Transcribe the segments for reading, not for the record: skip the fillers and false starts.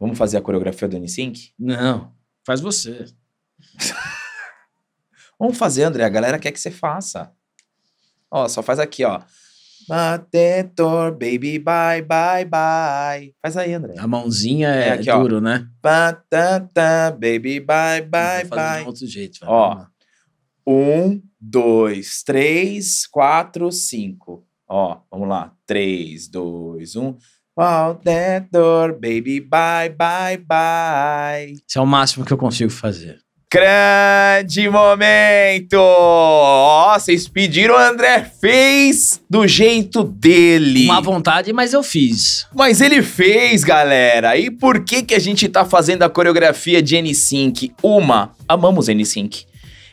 Vamos fazer a coreografia do NSYNC? Não, faz você. Vamos fazer, André. A galera quer que você faça. Ó, só faz aqui, ó. Batetor, baby, bye, bye, bye. Faz aí, André. A mãozinha é aqui, duro, ó, né? Batata, baby, bye, bye, bye. De outro jeito, vai. Ó. 1, 2, 3, 4, 5. Ó, vamos lá. 3, 2, 1. Wow, that door, baby, bye, bye, bye. Isso é o máximo que eu consigo fazer. Grande momento! Ó, vocês pediram, o André fez do jeito dele. Uma vontade, mas eu fiz. Mas ele fez, galera. E por que que a gente tá fazendo a coreografia de NSYNC? Amamos NSYNC.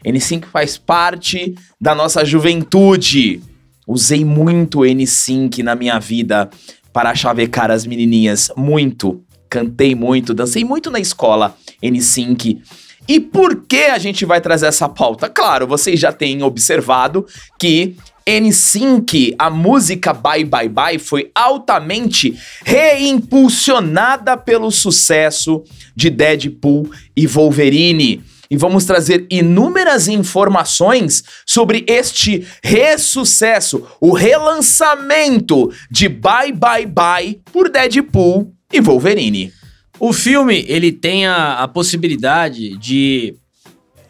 NSYNC faz parte da nossa juventude. Usei muito NSYNC na minha vida para chavecar as menininhas. Muito. Cantei muito, dancei muito na escola NSYNC. E por que a gente vai trazer essa pauta? Claro, vocês já têm observado que NSYNC, a música Bye Bye Bye, foi altamente reimpulsionada pelo sucesso de Deadpool e Wolverine. E vamos trazer inúmeras informações sobre este ressucesso, o relançamento de Bye Bye Bye por Deadpool e Wolverine. O filme, ele tem a possibilidade de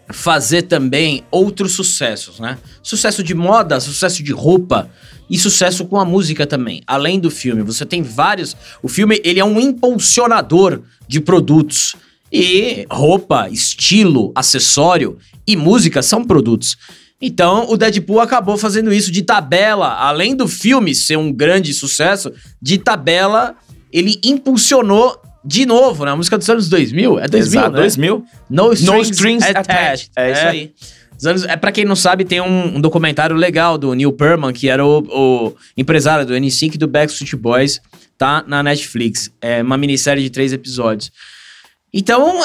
fazer também outros sucessos, né? Sucesso de moda, sucesso de roupa e sucesso com a música também. Além do filme, você tem vários... O filme, ele é um impulsionador de produtos. E roupa, estilo, acessório e música são produtos. Então, o Deadpool acabou fazendo isso de tabela. Além do filme ser um grande sucesso, de tabela, ele impulsionou... De novo, na música dos anos 2000. É 2000, exato, né? 2000. No Strings Attached. É isso aí. Pra quem não sabe, tem um documentário legal do Neil Perlman, que era o empresário do NSYNC e do Backstreet Boys. Tá na Netflix. É uma minissérie de 3 episódios. Então,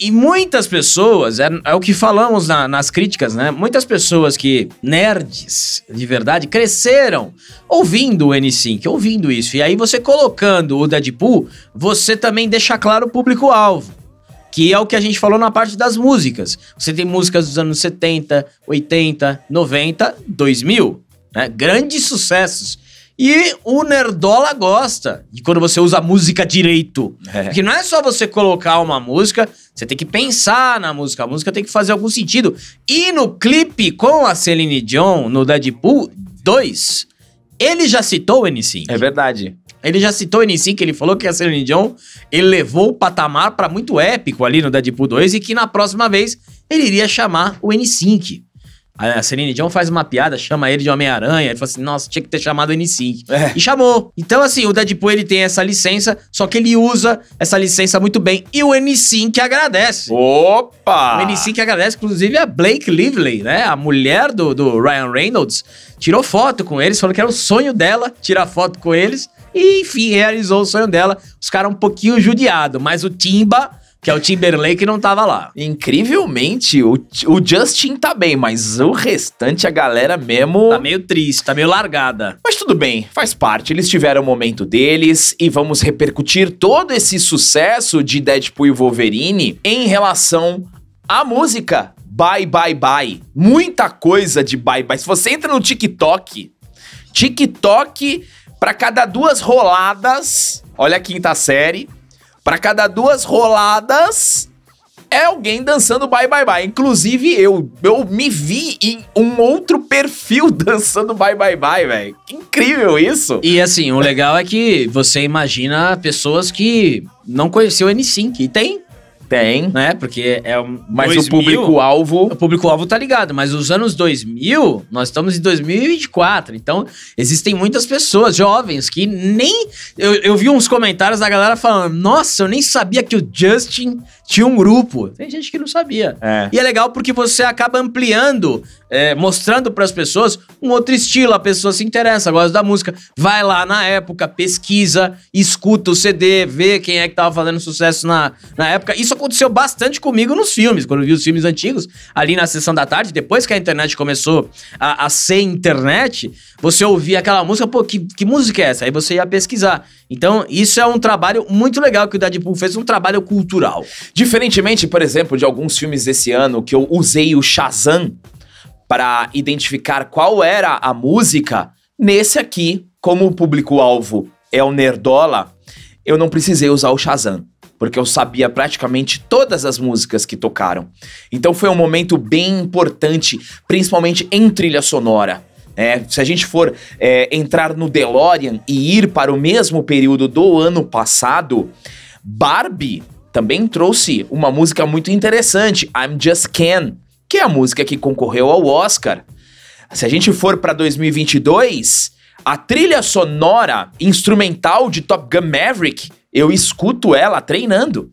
e muitas pessoas, é o que falamos nas críticas, né? Muitas pessoas que, nerds de verdade, cresceram ouvindo o NSYNC, ouvindo isso. E aí você colocando o Deadpool, você também deixa claro o público-alvo, que é o que a gente falou na parte das músicas. Você tem músicas dos anos 70, 80, 90, 2000, né? Grandes sucessos. E o nerdola gosta de quando você usa a música direito. É. Porque não é só você colocar uma música, você tem que pensar na música. A música tem que fazer algum sentido. E no clipe com a Celine Dion, no Deadpool 2, ele já citou o NSYNC. É verdade. Ele já citou o NSYNC, ele falou que a Celine Dion elevou o patamar pra muito épico ali no Deadpool 2 e que na próxima vez ele iria chamar o NSYNC. A Celine Dion faz uma piada, chama ele de Homem-Aranha. Ele fala assim, nossa, tinha que ter chamado o NSYNC. É. E chamou. Então, assim, o Deadpool, ele tem essa licença, só que ele usa essa licença muito bem. E o NSYNC agradece. Opa! O NSYNC agradece, inclusive, a Blake Lively, né? A mulher do Ryan Reynolds. Tirou foto com eles, falou que era o sonho dela tirar foto com eles. E, enfim, realizou o sonho dela. Os caras um pouquinho judiados, mas o Timba... Que é o Timberlake, não tava lá. Incrivelmente, o Justin tá bem, mas o restante, a galera mesmo... Tá meio triste, tá meio largada. Mas tudo bem, faz parte. Eles tiveram o momento deles e vamos repercutir todo esse sucesso de Deadpool e Wolverine em relação à música Bye Bye Bye. Muita coisa de Bye Bye. Se você entra no TikTok, pra cada 2 roladas... Olha a 5ª série... Pra cada 2 roladas, é alguém dançando Bye Bye Bye. Inclusive, eu me vi em um outro perfil dançando Bye Bye Bye, velho. Incrível isso. E assim, o legal é que você imagina pessoas que não conheciam o NSYNC. E tem. Tem. Né? Porque é um... Mas 2000, o público-alvo... O público-alvo tá ligado. Mas os anos 2000, nós estamos em 2024. Então, existem muitas pessoas jovens que nem... Eu vi uns comentários da galera falando, nossa, eu nem sabia que o Justin tinha um grupo. Tem gente que não sabia. É. E é legal porque você acaba ampliando mostrando para as pessoas um outro estilo. A pessoa se interessa, gosta da música, vai lá na época, pesquisa, escuta o CD, vê quem é que tava fazendo sucesso na época. Isso aconteceu bastante comigo nos filmes, quando eu vi os filmes antigos, ali na sessão da tarde, depois que a internet começou a ser internet, você ouvia aquela música, pô, que música é essa? Aí você ia pesquisar. Então, isso é um trabalho muito legal que o Deadpool fez, um trabalho cultural. Diferentemente, por exemplo, de alguns filmes desse ano, que eu usei o Shazam para identificar qual era a música, nesse aqui, como o público-alvo é o Nerdola, eu não precisei usar o Shazam, porque eu sabia praticamente todas as músicas que tocaram. Então foi um momento bem importante, principalmente em trilha sonora. Se a gente for entrar no DeLorean e ir para o mesmo período do ano passado, Barbie também trouxe uma música muito interessante, I'm Just Ken, que é a música que concorreu ao Oscar. Se a gente for para 2022, a trilha sonora instrumental de Top Gun Maverick, eu escuto ela treinando,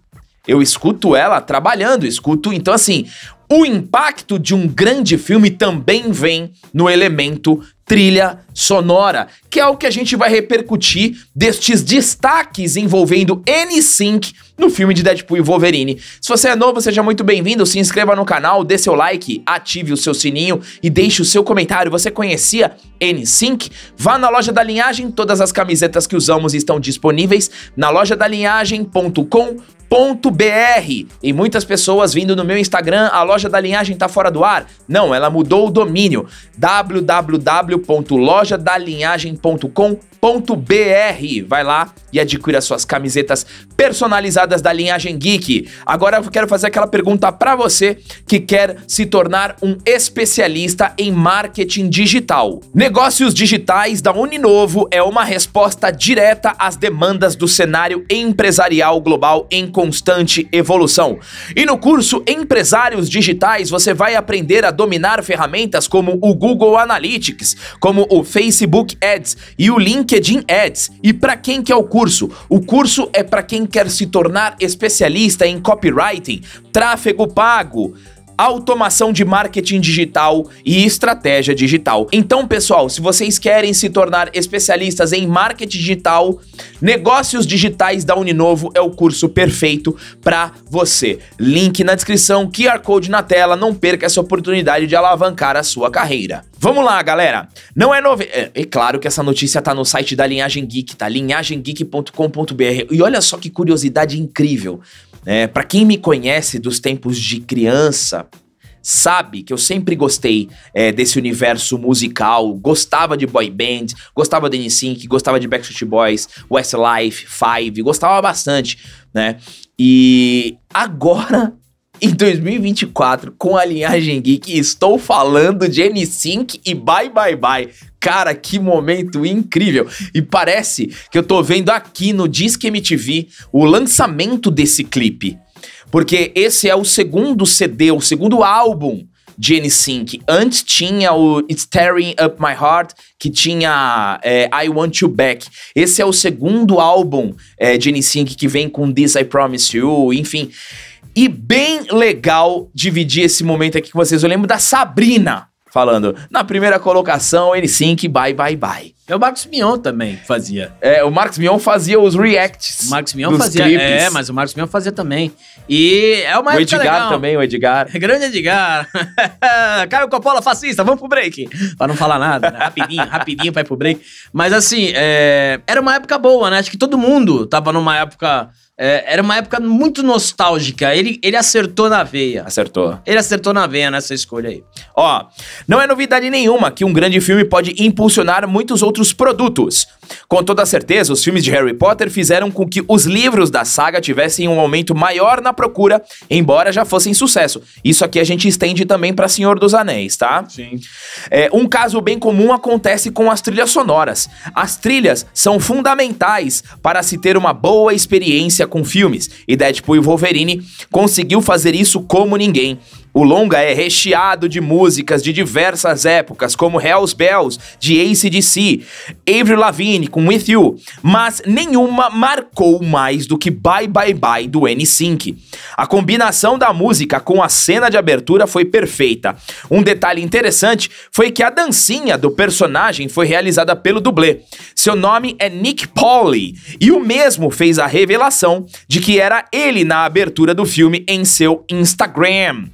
eu escuto ela trabalhando, então assim, o impacto de um grande filme também vem no elemento trilha sonora, que é o que a gente vai repercutir destes destaques envolvendo NSYNC no filme de Deadpool e Wolverine. Se você é novo, seja muito bem-vindo, se inscreva no canal, dê seu like, ative o seu sininho e deixe o seu comentário. Você conhecia NSYNC? Vá na loja da Linhagem, todas as camisetas que usamos estão disponíveis na lojadalinhagem.com.br. E muitas pessoas vindo no meu Instagram, a loja da Linhagem tá fora do ar? Não, ela mudou o domínio, www.lojadalinhagem.com.br. Vai lá e adquira suas camisetas personalizadas da Linhagem Geek. Agora eu quero fazer aquela pergunta para você que quer se tornar um especialista em marketing digital. Negócios Digitais da Uninovo é uma resposta direta às demandas do cenário empresarial global em constante evolução. E no curso Empresários Digitais você vai aprender a dominar ferramentas como o Google Analytics, como o Facebook Ads e o LinkedIn Ads. E para quem que é o curso? O curso é para quem quer se tornar especialista em copywriting, tráfego pago, automação de marketing digital e estratégia digital. Então, pessoal, se vocês querem se tornar especialistas em marketing digital, Negócios Digitais da Uninovo é o curso perfeito para você. Link na descrição, QR Code na tela, não perca essa oportunidade de alavancar a sua carreira. Vamos lá, galera. Não é novidade. É claro que essa notícia tá no site da Linhagem Geek, tá? linhagemgeek.com.br. E olha só que curiosidade incrível. Pra quem me conhece dos tempos de criança, sabe que eu sempre gostei desse universo musical, gostava de boy band, gostava de NSYNC, gostava de Backstreet Boys, Westlife, Five, gostava bastante, né? E agora, em 2024, com a Linhagem Geek, estou falando de NSYNC e Bye Bye Bye. Cara, que momento incrível. E parece que eu tô vendo aqui no Disque MTV o lançamento desse clipe, porque esse é o segundo CD, o segundo álbum de NSYNC. Antes tinha o It's Tearing Up My Heart, que tinha I Want You Back. Esse é o segundo álbum de NSYNC, que vem com This I Promise You, enfim. E bem legal dividir esse momento aqui com vocês. Eu lembro da Sabrina falando, na primeira colocação, NSYNC, Bye Bye Bye. E o Marcos Mion também fazia. O Marcos Mion fazia os reacts. O Marcos Mion fazia, clipes. Mas o Marcos Mion fazia também. E é uma época legal. O Edgar também, o Edgar. Grande Edgar. Caio Coppola, fascista, vamos pro break. Pra não falar nada, né? Rapidinho, rapidinho pra ir pro break. Mas assim, era uma época boa, né? Acho que todo mundo tava numa época... era uma época muito nostálgica. Ele acertou na veia. Acertou. Ele acertou na veia nessa escolha aí. Ó, não é novidade nenhuma que um grande filme pode impulsionar muitos outros produtos. Com toda certeza, os filmes de Harry Potter fizeram com que os livros da saga tivessem um aumento maior na procura, embora já fossem sucesso. Isso aqui a gente estende também para Senhor dos Anéis, tá? Sim. Um caso bem comum acontece com as trilhas sonoras. As trilhas são fundamentais para se ter uma boa experiência com filmes, e Deadpool e Wolverine conseguiu fazer isso como ninguém. O longa é recheado de músicas de diversas épocas, como Hells Bells, de ACDC, Avril Lavigne com With You, mas nenhuma marcou mais do que Bye Bye Bye, do NSYNC. A combinação da música com a cena de abertura foi perfeita. Um detalhe interessante foi que a dancinha do personagem foi realizada pelo dublê. Seu nome é Nick Pauli, e o mesmo fez a revelação de que era ele na abertura do filme em seu Instagram.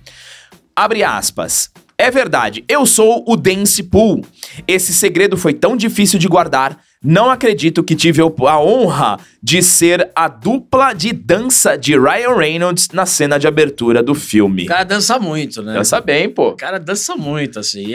Abre aspas. É verdade, eu sou o Dance Pool. Esse segredo foi tão difícil de guardar. Não acredito que tive a honra de ser a dupla de dança de Ryan Reynolds na cena de abertura do filme. O cara dança muito, né? Dança bem, pô. O cara dança muito, assim.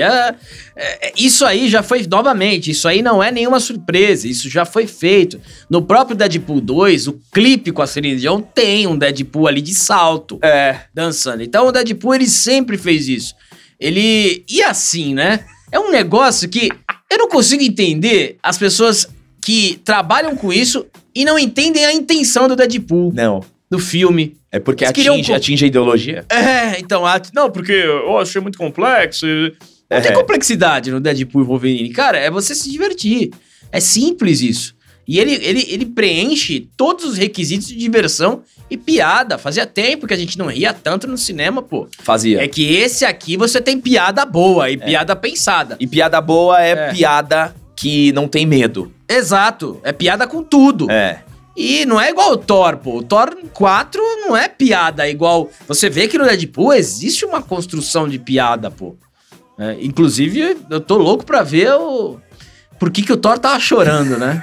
Isso aí já foi, novamente, isso aí não é nenhuma surpresa. Isso já foi feito. No próprio Deadpool 2, o clipe com a Celine Dion tem um Deadpool ali de salto. É. Dançando. Então o Deadpool, ele sempre fez isso. Ele... E assim, né? É um negócio que eu não consigo entender as pessoas que trabalham com isso e não entendem a intenção do Deadpool. Não. Do filme. É porque atinge a ideologia. É, então... Não, porque eu achei muito complexo. Não tem complexidade no Deadpool e Wolverine. Cara, é você se divertir. É simples isso. E ele preenche todos os requisitos de diversão e piada. Fazia tempo que a gente não ria tanto no cinema, pô. Fazia. É que esse aqui você tem piada boa e piada pensada. E piada boa é piada que não tem medo. Exato. É piada com tudo. É. E não é igual o Thor, pô. O Thor 4 não é piada igual... Você vê que no Deadpool existe uma construção de piada, pô. É, inclusive, eu tô louco pra ver o... Por que o Thor tava chorando, né?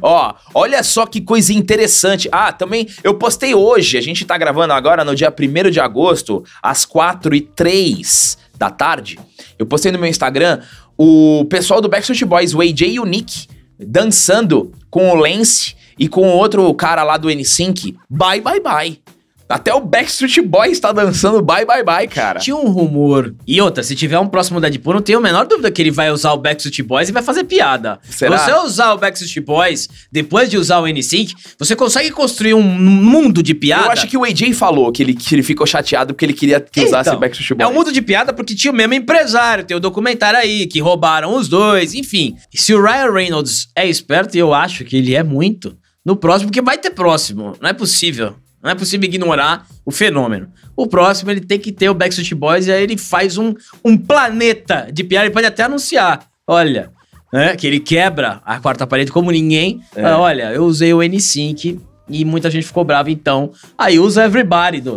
Ó, olha só que coisa interessante. Ah, também eu postei hoje, a gente tá gravando agora no dia 1º de agosto, às 4h03 da tarde. Eu postei no meu Instagram o pessoal do Backstreet Boys, o AJ e o Nick, dançando com o Lance e com o outro cara lá do NSYNC, Bye Bye Bye. Até o Backstreet Boys tá dançando Bye Bye Bye, cara. Tinha um rumor. E outra, se tiver um próximo Deadpool, não tenho a menor dúvida que ele vai usar o Backstreet Boys e vai fazer piada. Será? Você usar o Backstreet Boys, depois de usar o NSYNC, você consegue construir um mundo de piada. Eu acho que o AJ falou que ele ficou chateado porque ele queria que usasse o Backstreet Boys. É um mundo de piada porque tinha o mesmo empresário, tem o documentário aí, que roubaram os dois, enfim. Se o Ryan Reynolds é esperto, e eu acho que ele é muito, no próximo, porque vai ter próximo, não é possível. Não é possível ignorar o fenômeno. O próximo, ele tem que ter o Backstreet Boys, e aí ele faz um planeta de piada. Ele pode até anunciar, olha, né, que ele quebra a quarta parede como ninguém. Olha, eu usei o NSYNC e muita gente ficou brava, então. Aí usa Everybody, do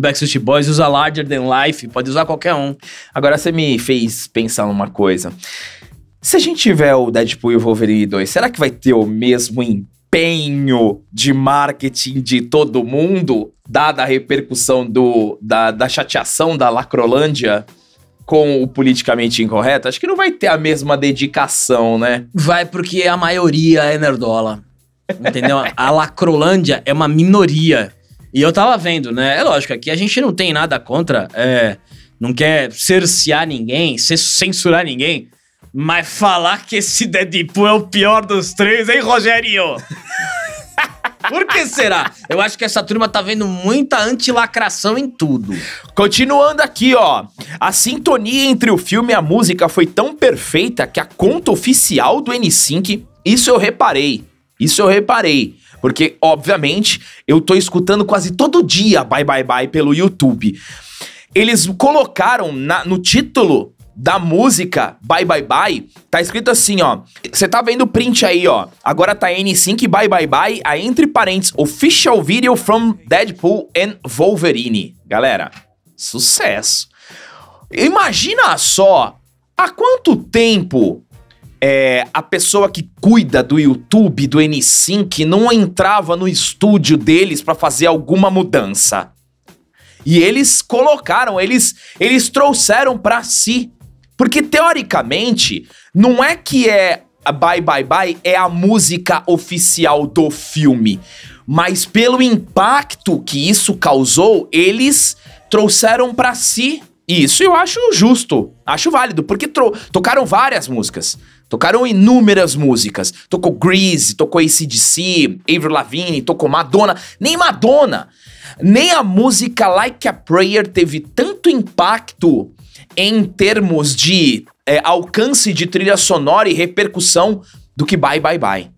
Backstreet Boys, usa Larger Than Life, pode usar qualquer um. Agora você me fez pensar numa coisa. Se a gente tiver o Deadpool e o Wolverine 2, será que vai ter o mesmo empenho de marketing de todo mundo, dada a repercussão da chateação da Lacrolândia com o politicamente incorreto? Acho que não vai ter a mesma dedicação, né? Vai, porque a maioria é nerdola, entendeu? A Lacrolândia é uma minoria. E eu tava vendo, né? É lógico, aqui a gente não tem nada contra, não quer cercear ninguém, censurar ninguém. Mas falar que esse Deadpool é o pior dos três, hein, Rogério? Por que será? Eu acho que essa turma tá vendo muita antilacração em tudo. Continuando aqui, ó. A sintonia entre o filme e a música foi tão perfeita que a conta oficial do NSYNC... Isso eu reparei. Porque, obviamente, eu tô escutando quase todo dia Bye Bye Bye pelo YouTube. Eles colocaram no título... da música Bye Bye Bye, tá escrito assim, ó. Você tá vendo o print aí, ó. Agora tá NSYNC Bye Bye Bye, aí entre parênteses, Official Video from Deadpool and Wolverine. Galera, sucesso. Imagina só, há quanto tempo a pessoa que cuida do YouTube, do NSYNC, não entrava no estúdio deles pra fazer alguma mudança? E eles colocaram, eles trouxeram pra si. Porque, teoricamente, não é que é a Bye Bye Bye, é a música oficial do filme. Mas pelo impacto que isso causou, eles trouxeram pra si. Isso eu acho justo, acho válido, porque tocaram várias músicas. Tocaram inúmeras músicas. Tocou Grease, tocou ACDC, Avril Lavigne, tocou Madonna. Nem Madonna, nem a música Like a Prayer teve tanto impacto em termos de alcance de trilha sonora e repercussão do que Bye Bye Bye.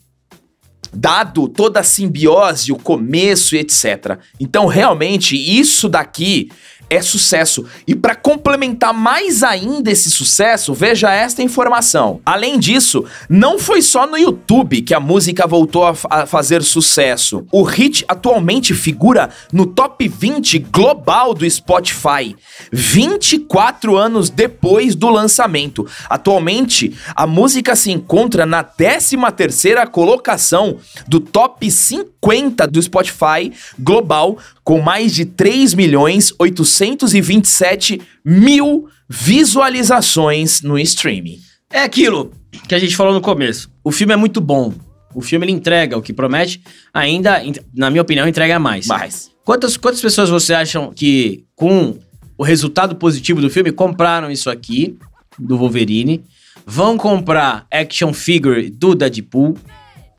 Dado toda a simbiose, o começo e etc. Então, realmente, isso daqui é sucesso. E para complementar mais ainda esse sucesso, veja esta informação. Além disso, não foi só no YouTube que a música voltou a fazer sucesso. O hit atualmente figura no top 20 global do Spotify, 24 anos depois do lançamento. Atualmente, a música se encontra na 13ª colocação do top 50 do Spotify global, com mais de 3.827.000 visualizações no streaming. É aquilo que a gente falou no começo. O filme é muito bom. O filme ele entrega o que promete, ainda, na minha opinião, entrega mais. Mas quantas pessoas você acham que, com o resultado positivo do filme, compraram isso aqui, do Wolverine, vão comprar action figure do Deadpool,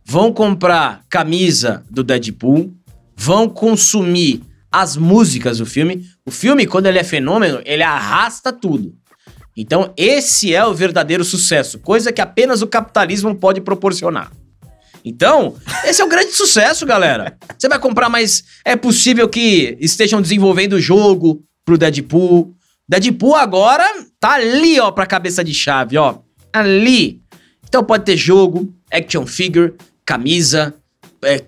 vão comprar camisa do Deadpool, vão consumir as músicas do filme. O filme, quando ele é fenômeno, ele arrasta tudo. Então, esse é o verdadeiro sucesso, coisa que apenas o capitalismo pode proporcionar. Então, esse é um grande sucesso, galera. Você vai comprar, mas é possível que estejam desenvolvendo o jogo pro Deadpool. Deadpool agora tá ali, ó, pra cabeça de chave, ó. Ali. Então pode ter jogo, action figure, camisa,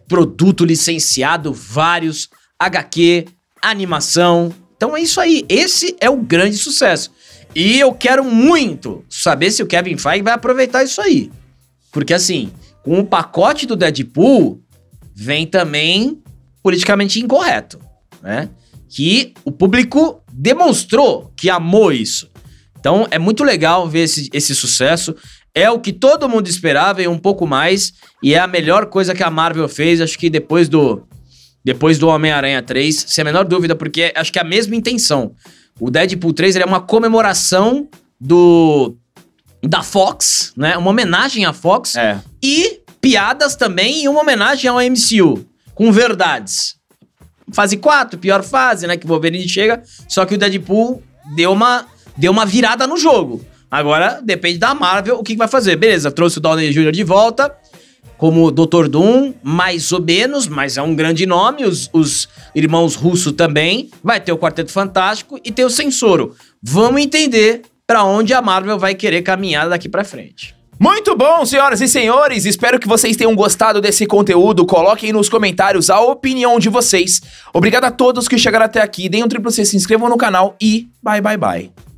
produto licenciado, vários, HQ, animação. Então é isso aí, esse é o grande sucesso. E eu quero muito saber se o Kevin Feige vai aproveitar isso aí. Porque assim, com o pacote do Deadpool, vem também Politicamente Incorreto, né? Que o público demonstrou que amou isso. Então é muito legal ver esse sucesso. É o que todo mundo esperava e um pouco mais. E é a melhor coisa que a Marvel fez, acho que depois do Homem-Aranha 3, sem a menor dúvida, porque acho que é a mesma intenção. O Deadpool 3 ele é uma comemoração da Fox, né? Uma homenagem à Fox. É. E piadas também e uma homenagem ao MCU, com verdades. Fase 4, pior fase, né? Que o Wolverine chega, só que o Deadpool deu uma virada no jogo. Agora, depende da Marvel o que vai fazer. Beleza, trouxe o Downey Jr. de volta como Dr. Doom, mais ou menos, mas é um grande nome, os irmãos russos também, vai ter o Quarteto Fantástico e tem o Censoro. Vamos entender pra onde a Marvel vai querer caminhar daqui pra frente. Muito bom, senhoras e senhores, espero que vocês tenham gostado desse conteúdo, coloquem nos comentários a opinião de vocês. Obrigado a todos que chegaram até aqui, deem um triplo C, se inscrevam no canal e bye bye bye.